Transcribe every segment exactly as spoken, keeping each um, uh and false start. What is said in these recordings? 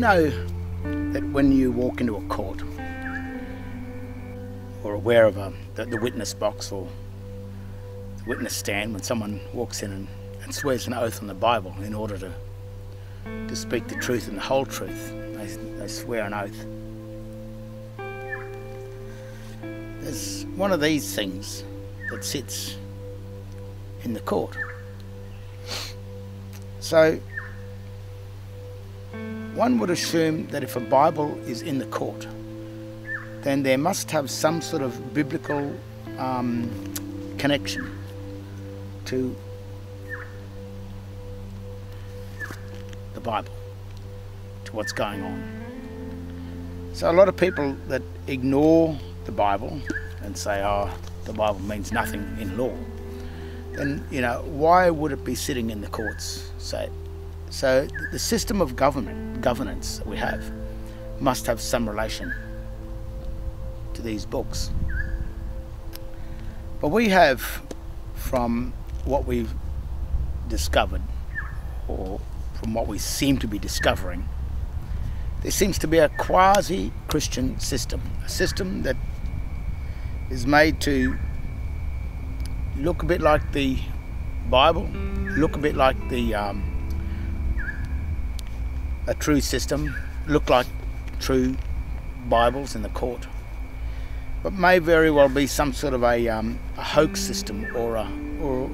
know that when you walk into a court or aware of a, the, the witness box or the witness stand, when someone walks in and, and swears an oath on the Bible in order to, to speak the truth and the whole truth, they, they swear an oath. There's one of these things that sits in the court. So one would assume that if a Bible is in the court, then there must have some sort of biblical um, connection to the Bible, to what's going on. So a lot of people that ignore the Bible and say, oh, the Bible means nothing in law, then, you know, why would it be sitting in the courts? So, so the system of government, governance that we have must have some relation to these books. But we have, from what we've discovered, or from what we seem to be discovering, there seems to be a quasi-Christian system, a system that is made to look a bit like the Bible, look a bit like the um, a true system, look like true Bibles in the court, but may very well be some sort of a, um, a hoax system or a, or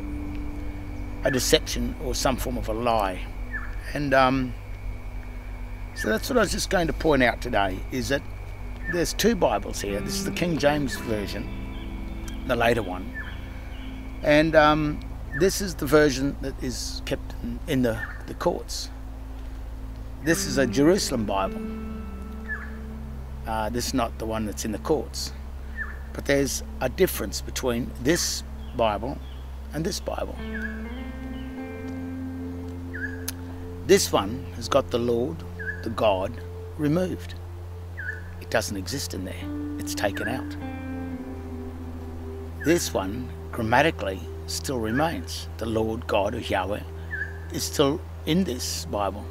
a deception or some form of a lie. And um, so that's what I was just going to point out today, is that there's two Bibles here. This is the King James Version, the later one, and um, this is the version that is kept in, in the, the courts. This is a Jerusalem Bible. Uh, this is not the one that's in the courts. But there's a difference between this Bible and this Bible. This one has got the Lord, the God, removed. It doesn't exist in there. It's taken out. This one grammatically still remains. The Lord God of Yahweh is still in this Bible,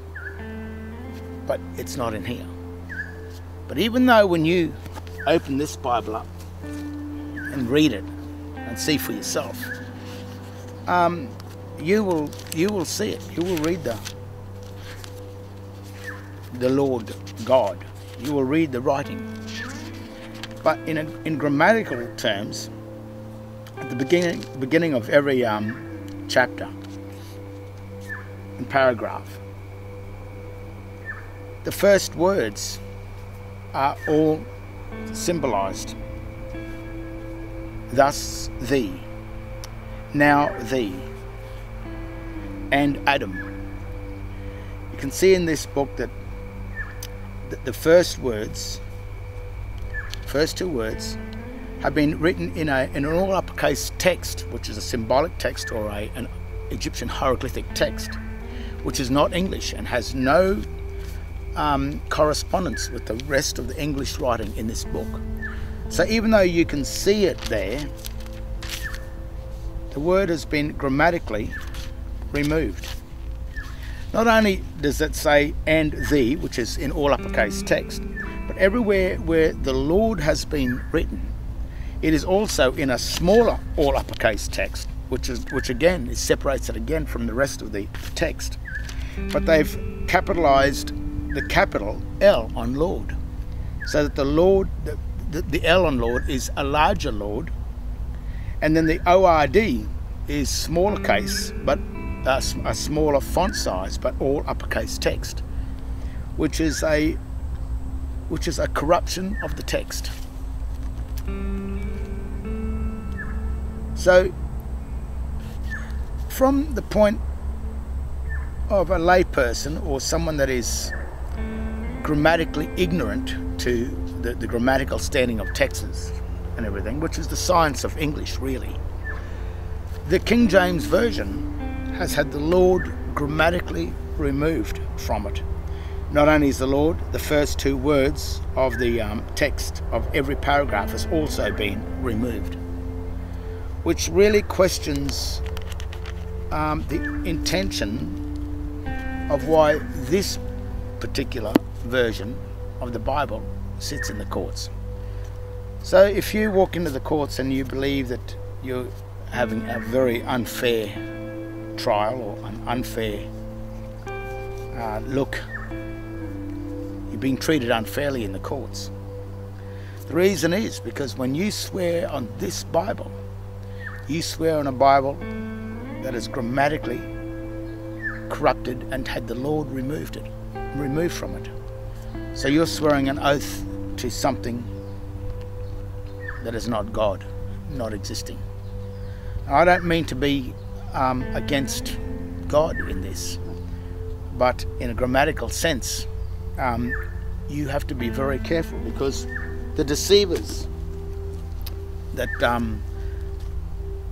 but it's not in here. But even though when you open this Bible up and read it and see for yourself, um, you will you will see it. You will read the the Lord God. You will read the writing. But in a, in grammatical terms, at the beginning beginning of every um, chapter and paragraph, the first words are all symbolized. Thus, thee, now thee, and Adam. You can see in this book that the first words, first two words, have been written in, a, in an all uppercase text, which is a symbolic text or a, an Egyptian hieroglyphic text, which is not English and has no Um, correspondence with the rest of the English writing in this book. So even though you can see it there, the word has been grammatically removed. Not only does it say and thee, which is in all uppercase text, but everywhere where the Lord has been written, it is also in a smaller all uppercase text, which is which again is separates it again from the rest of the text. But they've capitalized the capital L on Lord, so that the Lord, the, the, the L on Lord is a larger Lord, and then the O R D is smaller case, but uh, a smaller font size, but all uppercase text, which is a which is a corruption of the text. So from the point of a layperson or someone that is grammatically ignorant to the, the grammatical standing of texts and everything, which is the science of English, really. The King James Version has had the Lord grammatically removed from it. Not only is the Lord, the first two words of the um, text of every paragraph has also been removed, which really questions um, the intention of why this particular version of the Bible sits in the courts. So if you walk into the courts and you believe that you're having a very unfair trial or an unfair uh, look, you're being treated unfairly in the courts. The reason is because when you swear on this Bible, you swear on a Bible that is grammatically corrupted and had the Lord removed it, removed from it. So you're swearing an oath to something that is not God, not existing. Now, I don't mean to be um, against God in this, but in a grammatical sense, um, you have to be very careful, because the deceivers that um,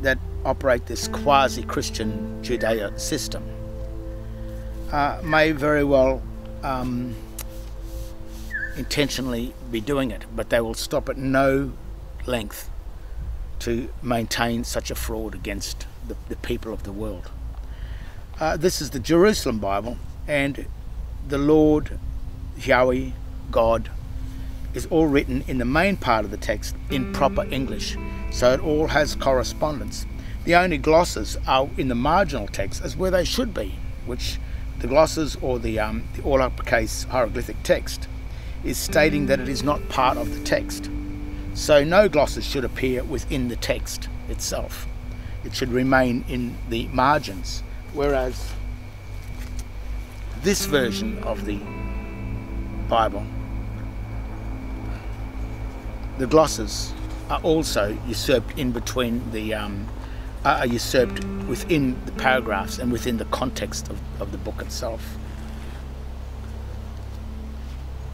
that operate this quasi-Christian Judaic system uh, may very well um, intentionally be doing it, but they will stop at no length to maintain such a fraud against the, the people of the world. Uh, this is the Jerusalem Bible, and the Lord, Yahweh, God, is all written in the main part of the text in proper English, so it all has correspondence. The only glosses are in the marginal text, as where they should be, which the glosses or the, um, the all uppercase hieroglyphic text is stating that it is not part of the text. So no glosses should appear within the text itself. It should remain in the margins, whereas this version of the Bible, the glosses are also usurped in between the, um, are usurped within the paragraphs and within the context of, of the book itself.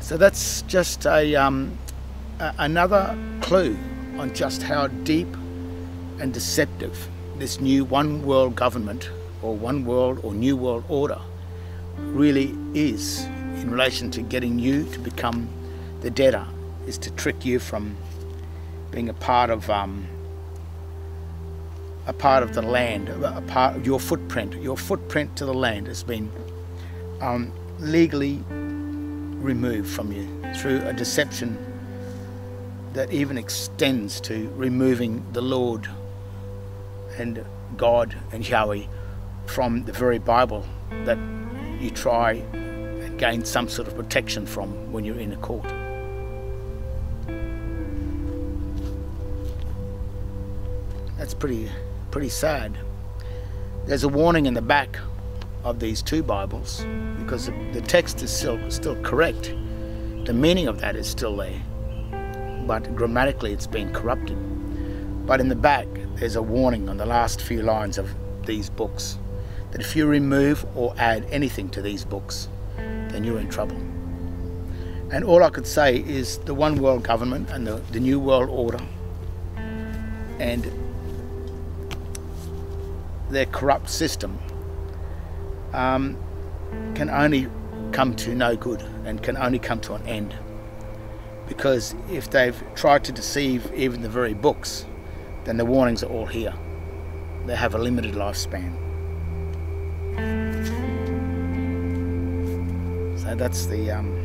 So that's just a, um, a, another clue on just how deep and deceptive this new one world government or one world or new world order really is in relation to getting you to become the debtor, is to trick you from being a part of um, a part of the land, a part of your footprint. Your footprint to the land has been um, legally removed from you through a deception that even extends to removing the Lord and God and Yahweh from the very Bible that you try and gain some sort of protection from when you're in a court. That's pretty, pretty sad. There's a warning in the back of these two Bibles, because the text is still, still correct. The meaning of that is still there, but grammatically it's been corrupted. But in the back, there's a warning on the last few lines of these books, that if you remove or add anything to these books, then you're in trouble. And all I could say is the one world government and the, the new world order and their corrupt system um, can only come to no good and can only come to an end, because if they've tried to deceive even the very books, then the warnings are all here. They have a limited lifespan. So that's the um,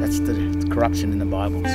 that's the corruption in the Bibles.